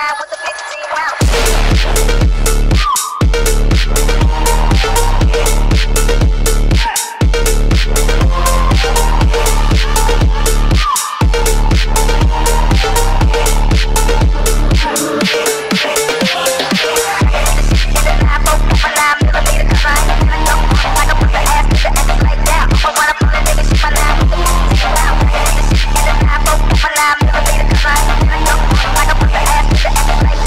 line with the 15 rounds. Like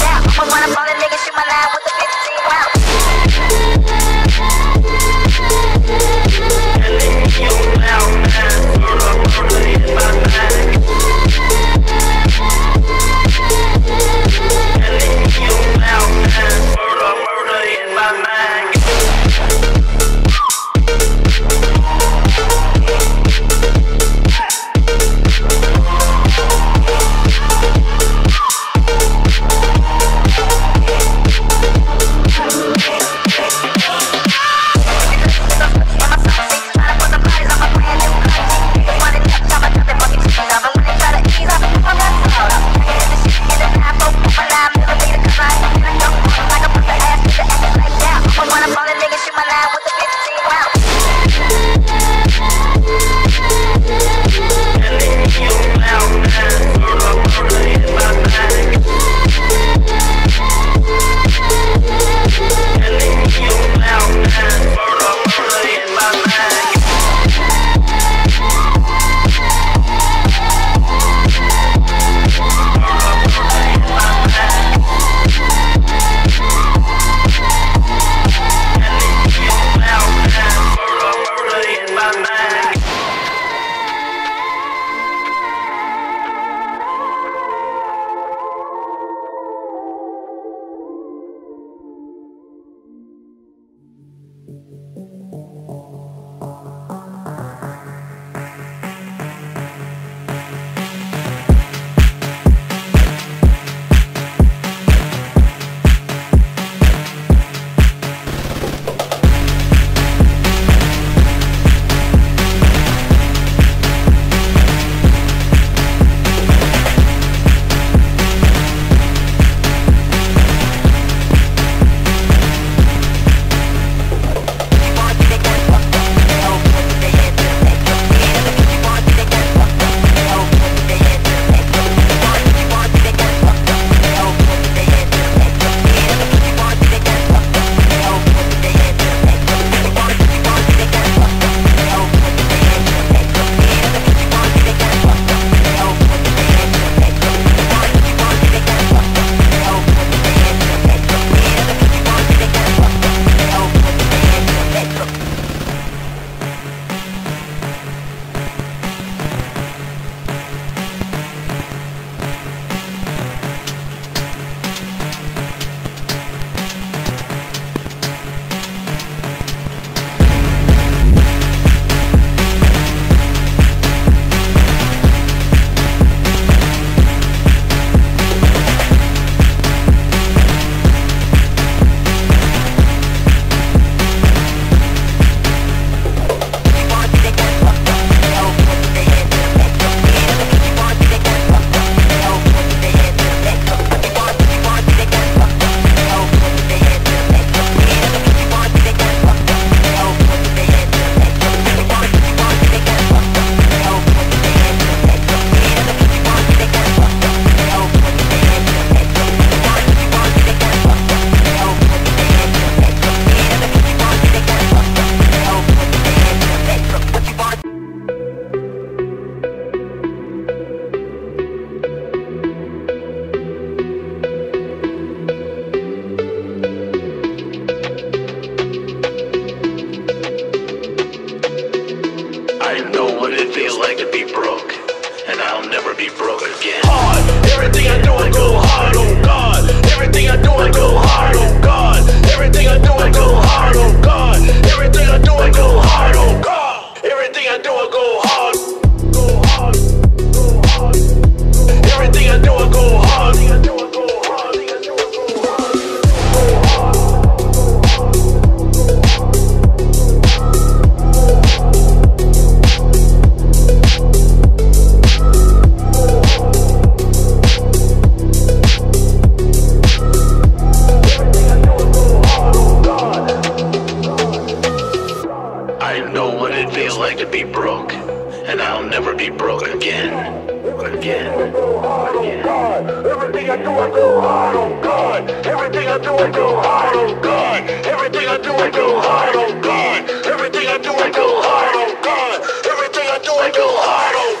Everything I do hard on God. Everything I do hard on God. Everything I do hard on God. Everything I do hard on God. Everything I do hard on God.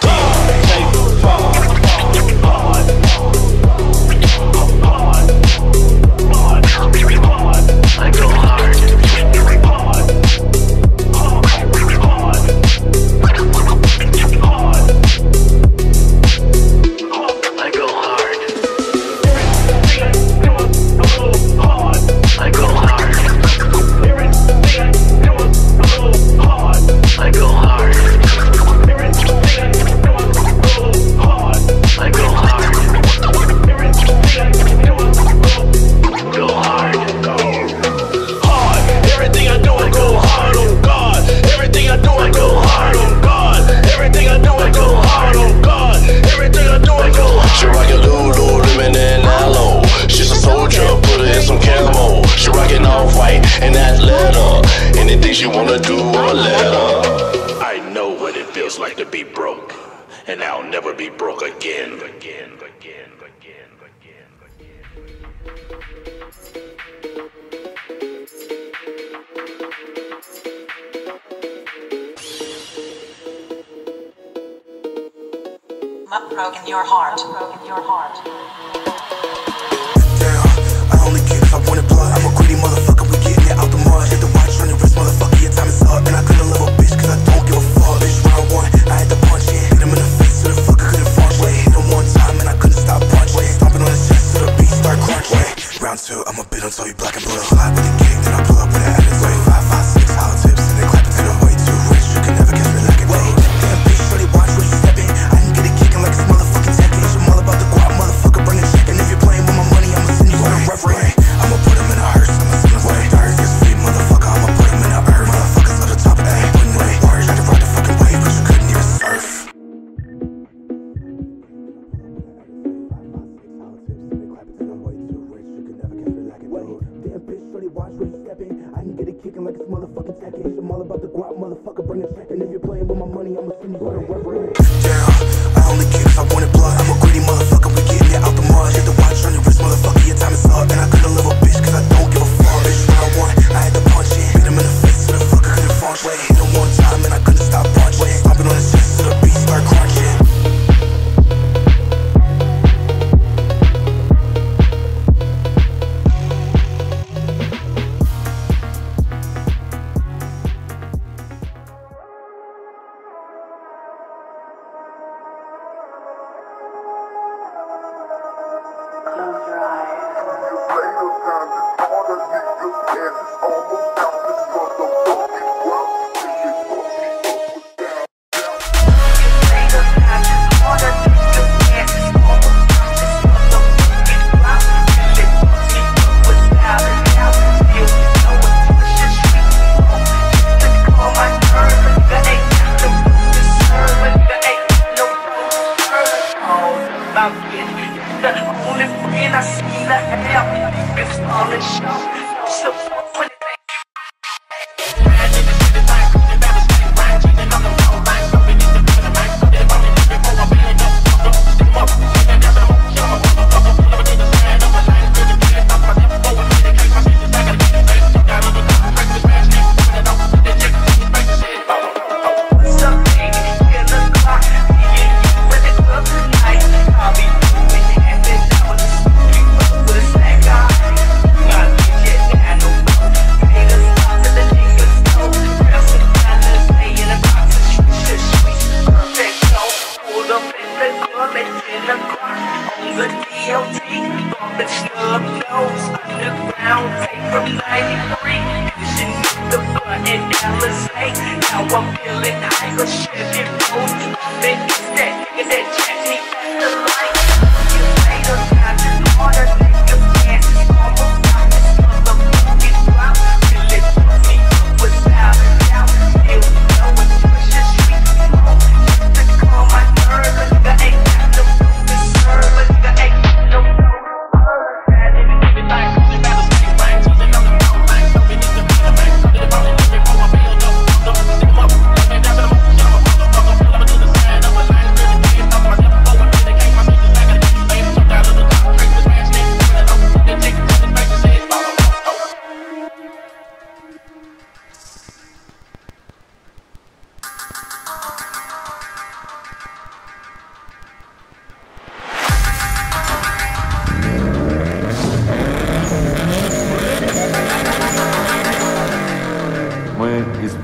You wanna do a letter. I know what it feels like to be broke, and I'll never be broke again. I've broken your heart. I've broken your heart. Damn, I only care if I want it blood. I'm a greedy motherfucker. We getting it out the mud. Hit the watch on the wrist, motherfucker. Time is up, and I couldn't love a bitch cause I don't give a fuck. Bitch, round one, I had to punch it. Hit him in the face so the fucker couldn't fart. Hit him one time and I couldn't stop punching. Stomping on his chest so the beat start crunching. Round two, I'ma bid until you black and blue. Slide with the gang, then I pull up with an added 556 hollow tips, and they clap it to the way too rich. You can never catch me like it. Wait, damn bitch, shorty, watch where you steppin'. I can get it kicking like this motherfucking Tekken. I'm all about the guap, motherfucker, bring the check. And if you're playing with my money, I'ma send you to the referee. I'ma put him in a hearse, I'ma send him to the dirt. This free motherfucker, I'ma put him in a earth.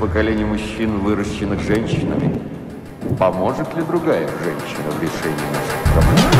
поколений мужчин, выращенных женщинами. Поможет ли другая женщина в решении наших проблем?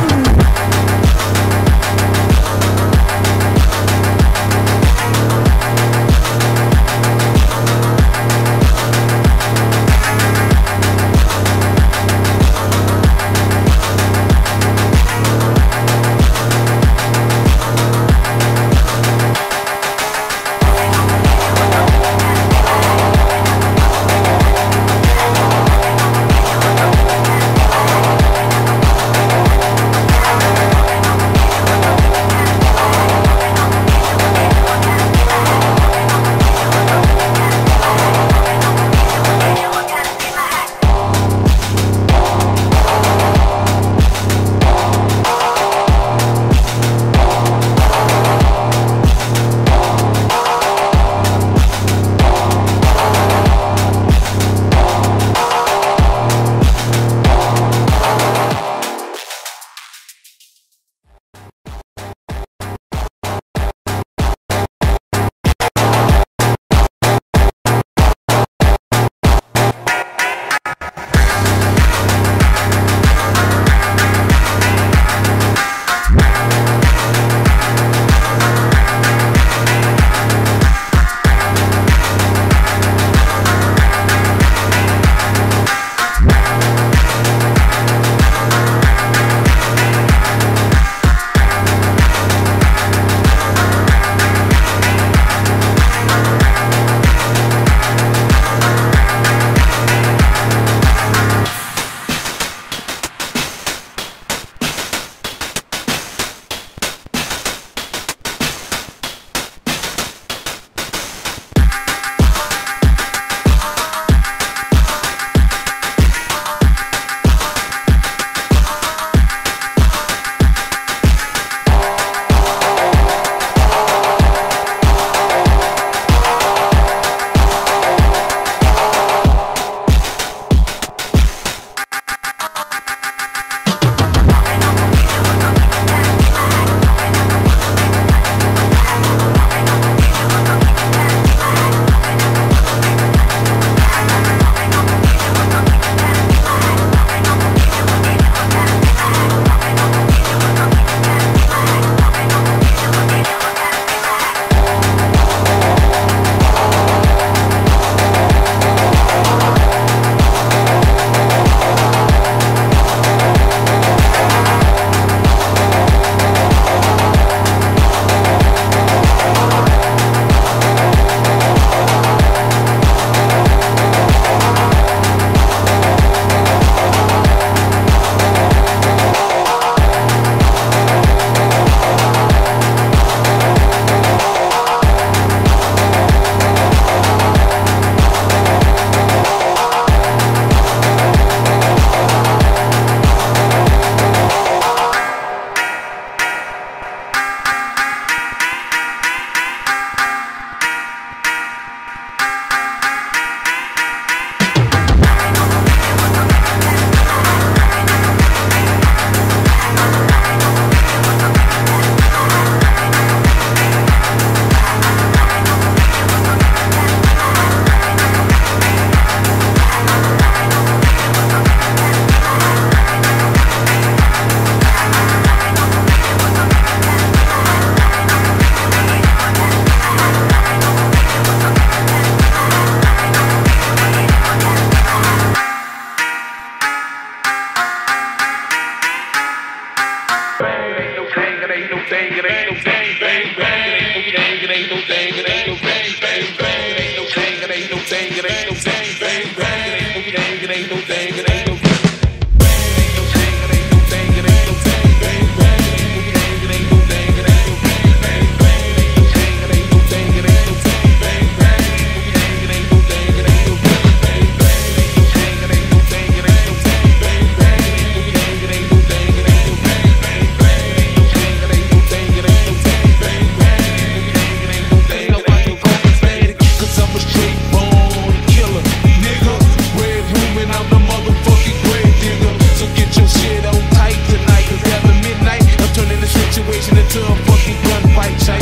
Into a fucking gunfight,